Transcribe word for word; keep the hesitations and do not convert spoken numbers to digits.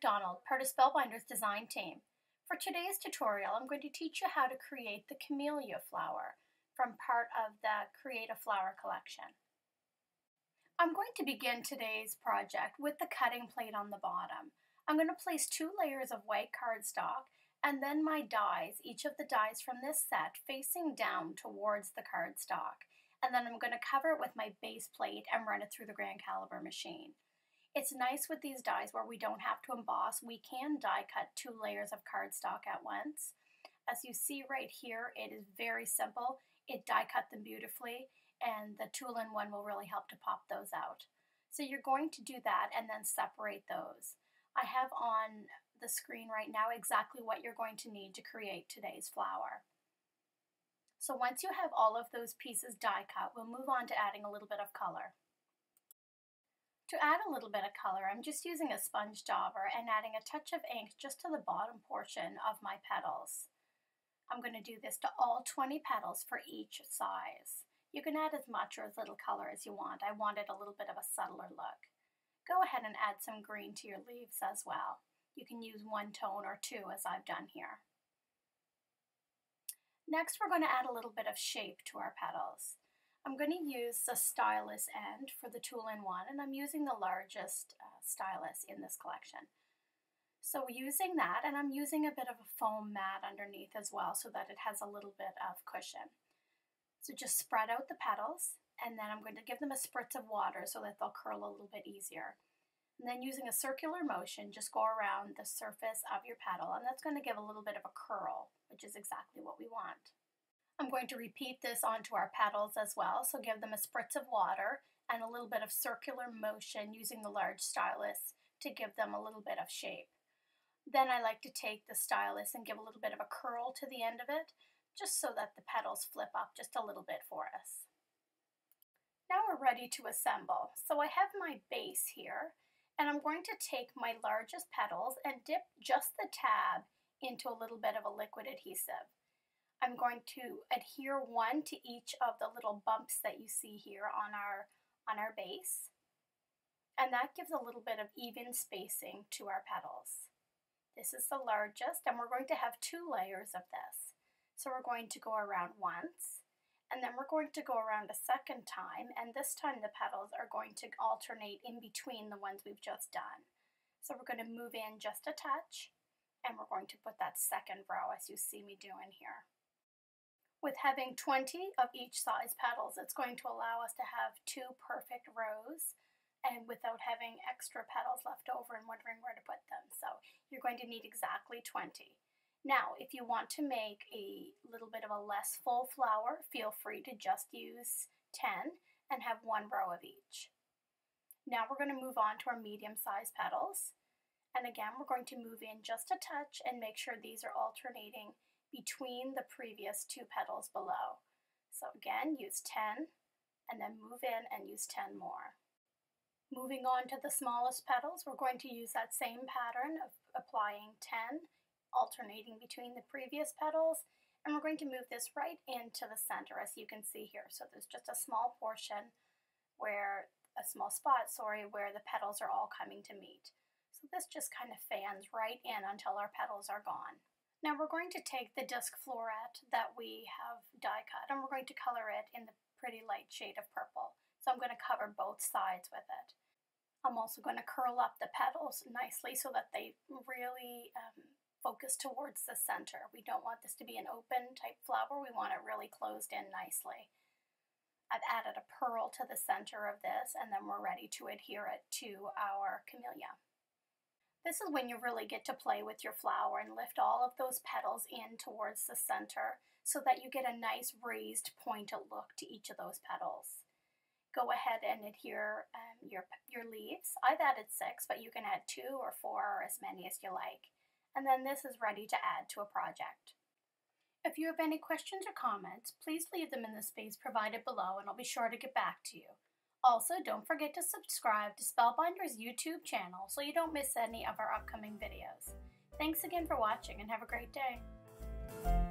McDonald, part of Spellbinders design team. For today's tutorial, I'm going to teach you how to create the camellia flower from part of the Create a Flower collection. I'm going to begin today's project with the cutting plate on the bottom. I'm going to place two layers of white cardstock and then my dies, each of the dies from this set, facing down towards the cardstock. And then I'm going to cover it with my base plate and run it through the Grand Caliber machine. It's nice with these dies where we don't have to emboss. We can die cut two layers of cardstock at once. As you see right here, it is very simple. It die cut them beautifully, and the two-in-one will really help to pop those out. So you're going to do that and then separate those. I have on the screen right now exactly what you're going to need to create today's flower. So once you have all of those pieces die cut, we'll move on to adding a little bit of color. To add a little bit of color, I'm just using a sponge dauber and adding a touch of ink just to the bottom portion of my petals. I'm going to do this to all twenty petals for each size. You can add as much or as little color as you want. I wanted a little bit of a subtler look. Go ahead and add some green to your leaves as well. You can use one tone or two as I've done here. Next, we're going to add a little bit of shape to our petals. I'm going to use the stylus end for the two-in-one, and I'm using the largest uh, stylus in this collection. So using that, and I'm using a bit of a foam mat underneath as well so that it has a little bit of cushion. So just spread out the petals, and then I'm going to give them a spritz of water so that they'll curl a little bit easier. And then using a circular motion, just go around the surface of your petal, and that's going to give a little bit of a curl, which is exactly what we want. I'm going to repeat this onto our petals as well, so give them a spritz of water and a little bit of circular motion using the large stylus to give them a little bit of shape. Then I like to take the stylus and give a little bit of a curl to the end of it, just so that the petals flip up just a little bit for us. Now we're ready to assemble. So I have my base here, and I'm going to take my largest petals and dip just the tab into a little bit of a liquid adhesive. I'm going to adhere one to each of the little bumps that you see here on our, on our base, and that gives a little bit of even spacing to our petals. This is the largest, and we're going to have two layers of this. So we're going to go around once, and then we're going to go around a second time, and this time the petals are going to alternate in between the ones we've just done. So we're going to move in just a touch, and we're going to put that second row as you see me doing here. With having twenty of each size petals, it's going to allow us to have two perfect rows and without having extra petals left over and wondering where to put them. So you're going to need exactly twenty. Now, if you want to make a little bit of a less full flower, feel free to just use ten and have one row of each. Now we're going to move on to our medium-sized petals. And again, we're going to move in just a touch and make sure these are alternating between the previous two petals below. So again, use ten and then move in and use ten more. Moving on to the smallest petals, we're going to use that same pattern of applying ten, alternating between the previous petals, and we're going to move this right into the center as you can see here. So there's just a small portion where, a small spot, sorry, where the petals are all coming to meet. So this just kind of fans right in until our petals are gone. Now we're going to take the disc floret that we have die cut and we're going to color it in the pretty light shade of purple. So I'm going to cover both sides with it. I'm also going to curl up the petals nicely so that they really um, focus towards the center. We don't want this to be an open type flower. We want it really closed in nicely. I've added a pearl to the center of this and then we're ready to adhere it to our camellia. This is when you really get to play with your flower and lift all of those petals in towards the center so that you get a nice raised pointed look to each of those petals. Go ahead and adhere um, your, your leaves. I've added six, but you can add two or four or as many as you like. And then this is ready to add to a project. If you have any questions or comments, please leave them in the space provided below and I'll be sure to get back to you. Also, don't forget to subscribe to Spellbinders' YouTube channel so you don't miss any of our upcoming videos. Thanks again for watching and have a great day.